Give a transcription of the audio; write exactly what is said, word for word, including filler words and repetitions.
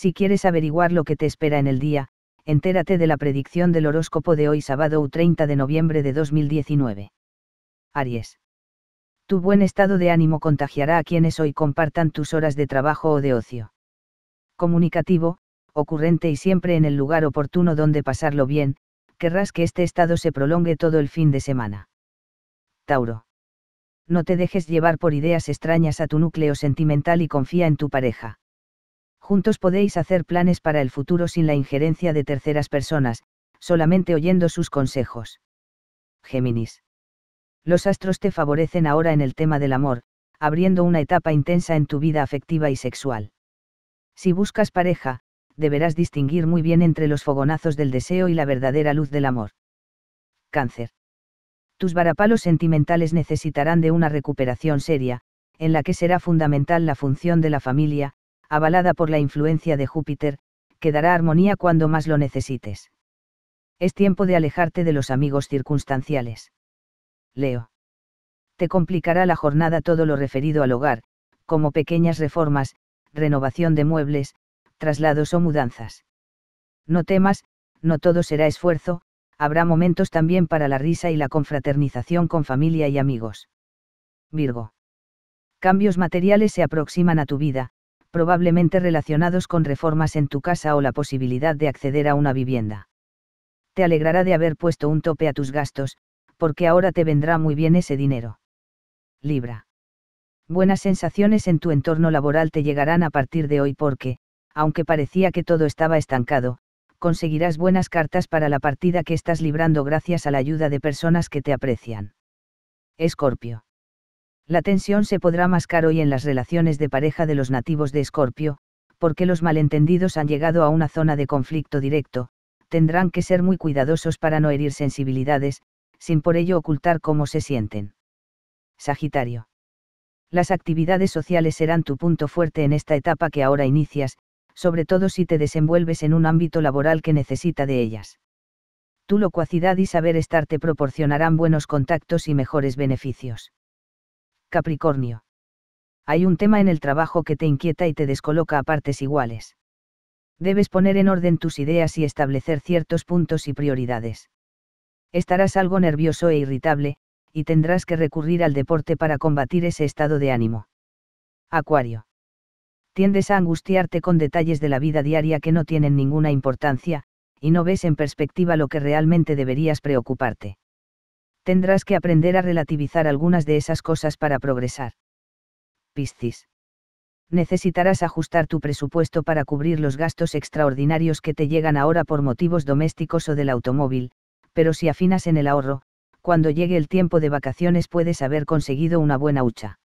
Si quieres averiguar lo que te espera en el día, entérate de la predicción del horóscopo de hoy sábado treinta de noviembre de dos mil diecinueve. Aries. Tu buen estado de ánimo contagiará a quienes hoy compartan tus horas de trabajo o de ocio. Comunicativo, ocurrente y siempre en el lugar oportuno donde pasarlo bien, querrás que este estado se prolongue todo el fin de semana. Tauro. No te dejes llevar por ideas extrañas a tu núcleo sentimental y confía en tu pareja. Juntos podéis hacer planes para el futuro sin la injerencia de terceras personas, solamente oyendo sus consejos. Géminis. Los astros te favorecen ahora en el tema del amor, abriendo una etapa intensa en tu vida afectiva y sexual. Si buscas pareja, deberás distinguir muy bien entre los fogonazos del deseo y la verdadera luz del amor. Cáncer. Tus varapalos sentimentales necesitarán de una recuperación seria, en la que será fundamental la función de la familia, avalada por la influencia de Júpiter, que dará armonía cuando más lo necesites. Es tiempo de alejarte de los amigos circunstanciales. Leo. Te complicará la jornada todo lo referido al hogar, como pequeñas reformas, renovación de muebles, traslados o mudanzas. No temas, no todo será esfuerzo, habrá momentos también para la risa y la confraternización con familia y amigos. Virgo. Cambios materiales se aproximan a tu vida, probablemente relacionados con reformas en tu casa o la posibilidad de acceder a una vivienda. Te alegrará de haber puesto un tope a tus gastos, porque ahora te vendrá muy bien ese dinero. Libra. Buenas sensaciones en tu entorno laboral te llegarán a partir de hoy porque, aunque parecía que todo estaba estancado, conseguirás buenas cartas para la partida que estás librando gracias a la ayuda de personas que te aprecian. Escorpio. La tensión se podrá mascar hoy en las relaciones de pareja de los nativos de Escorpio, porque los malentendidos han llegado a una zona de conflicto directo, tendrán que ser muy cuidadosos para no herir sensibilidades, sin por ello ocultar cómo se sienten. Sagitario. Las actividades sociales serán tu punto fuerte en esta etapa que ahora inicias, sobre todo si te desenvuelves en un ámbito laboral que necesita de ellas. Tu locuacidad y saber estar te proporcionarán buenos contactos y mejores beneficios. Capricornio. Hay un tema en el trabajo que te inquieta y te descoloca a partes iguales. Debes poner en orden tus ideas y establecer ciertos puntos y prioridades. Estarás algo nervioso e irritable, y tendrás que recurrir al deporte para combatir ese estado de ánimo. Acuario. Tiendes a angustiarte con detalles de la vida diaria que no tienen ninguna importancia, y no ves en perspectiva lo que realmente deberías preocuparte. Tendrás que aprender a relativizar algunas de esas cosas para progresar. Piscis. Necesitarás ajustar tu presupuesto para cubrir los gastos extraordinarios que te llegan ahora por motivos domésticos o del automóvil, pero si afinas en el ahorro, cuando llegue el tiempo de vacaciones puedes haber conseguido una buena hucha.